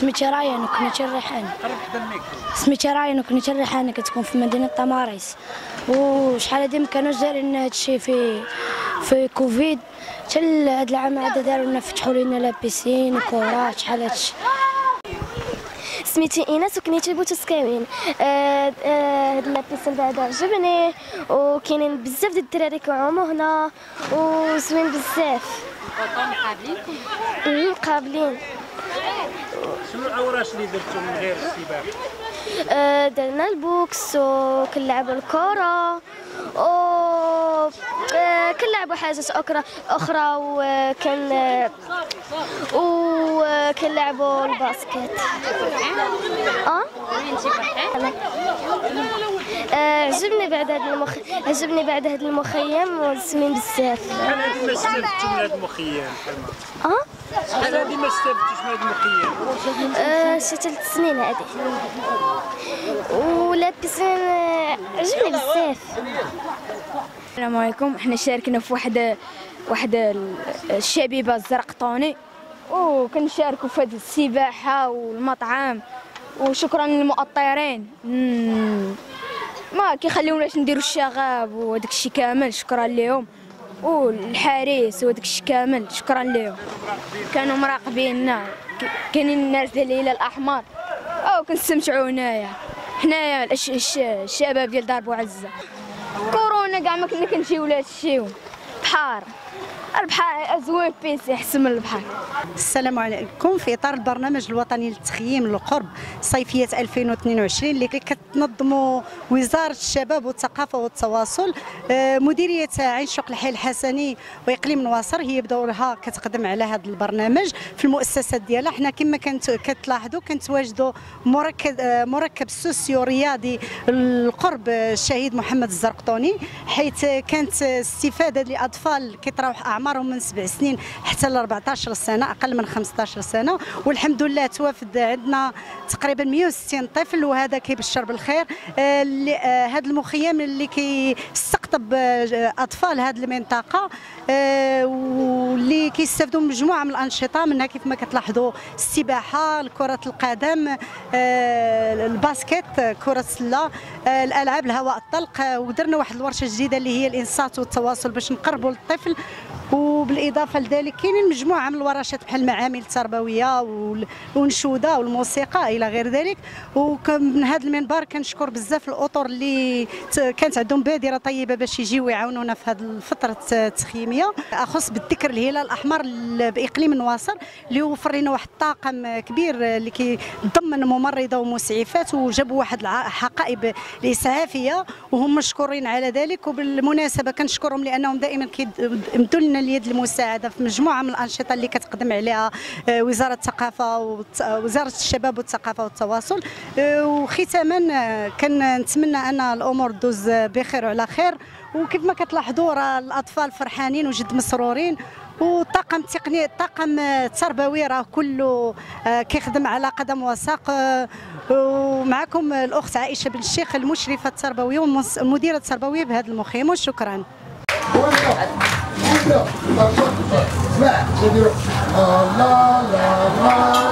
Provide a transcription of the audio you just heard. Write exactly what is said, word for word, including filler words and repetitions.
اسمي شراين وكنت الريحان. قرب حدا الميك. اسمي شراين وكنت الريحان كتكون في مدينه طماريس. وشحال هادي ما كانوش دايرين هاد الشيء في في كوفيد، حتى هاد العام هذا داروا لنا فتحوا لنا لابيسين وكورات شحال هاد الشيء. سميتي ايناس وكنيتي بوتسكاوين. هاد لابيسين بعدا عجبني، وكاينين بزاف ديال الدراري كيعوموا هنا وزوين بزاف. قابلين قابلين. شنو العوراش اللي درتو من غير السباحه؟ آه درنا البوكس وكنلعبوا الكره و آه كنلعبوا حاجات اخرى اخرى وكن وكنلعبوا الباسكيت. اه عجبني بعد هذا المخ عجبني بعد هذا المخيم والسمين بزاف. شحال هادي ما استفدتو من هذا المخيم؟ اه شحال هادي ما استفدتوش من هذا المخيم؟ شي ثلاث سنين هادي. ولا بيسين عجبني بزاف. السلام عليكم، حنا شاركنا في واحد واحد الشبيبه الزرقطوني وكنشاركوا في هذه السباحه والمطعم، وشكرا للمؤطرين ما كيخليوناش نديروا الشغاب وداك الشيء كامل، شكرا لهم. والحارس وداك الشيء كامل شكرا لهم، كانوا مراقبيننا. كاينين الناس ديال الهلال الاحمر او كنستمتعوا هنايا حنايا الشباب ديال دار بوعزة. كورونا كاع ما كنا كنجيو لهاد الشيء. بحار البحر زوين بيسي احسن من البحر. السلام عليكم. في اطار البرنامج الوطني للتخييم للقرب صيفيه ألفين واثنين وعشرين اللي كتنظموا وزاره الشباب والثقافه والتواصل، مديريه عين شق الحي الحسني واقليم نواصر هي بدورها كتقدم على هذا البرنامج في المؤسسات ديالها. حنا كما كتلاحظوا كنتواجدوا مركب مركب سوسيو رياضي القرب الشهيد محمد الزرقطوني، حيث كانت استفاده لاطفال كيطراوح عمرهم من سبع سنين حتى ل أربعة عشر سنه، اقل من خمسة عشر سنه. والحمد لله توافد عندنا تقريبا مئة وستين طفل، وهذا كيبشر بالخير. هذا المخيم اللي كيستقطب اطفال هذه المنطقه واللي كيستافدوا من مجموعه من الانشطه منها كيف ما كتلاحظوا السباحه، كره القدم، الباسكيت، كره السله، الالعاب الهواء الطلق. ودرنا واحد الورشه جديده اللي هي الانصات والتواصل باش نقربوا للطفل. وبالاضافه لذلك كاينين مجموعه من الورشات بحال المعامل التربويه والانشوده والموسيقى الى غير ذلك. ومن هذا المنبر كنشكر بزاف الاطر اللي كانت عندهم بادره طيبه باش يجيو يعاونونا في هذه الفتره التخييميه. اخص بالذكر الهلال الاحمر باقليم نواصر اللي وفر لنا واحد الطاقم كبير اللي كيضمن ممرضه ومسعفات، وجابوا واحد الحقائب الاسعافيه وهم مشكورين على ذلك. وبالمناسبه كنشكرهم لانهم دائما كيمدوا لنا اليد المساعده في مجموعه من الانشطه اللي كتقدم عليها وزاره الثقافه ووزاره الشباب والثقافه والتواصل. وختاما كنتمنى ان الامور تدوز بخير وعلى خير. وكيف ما كتلاحظوا راه الاطفال فرحانين وجد مسرورين، والطاقم التقني الطاقم التربوي راه كله كيخدم على قدم وساق. ومعكم الاخت عائشه بنشيخ المشرفه التربويه والمديره التربويه بهذا المخيم، وشكرا. لا لا لا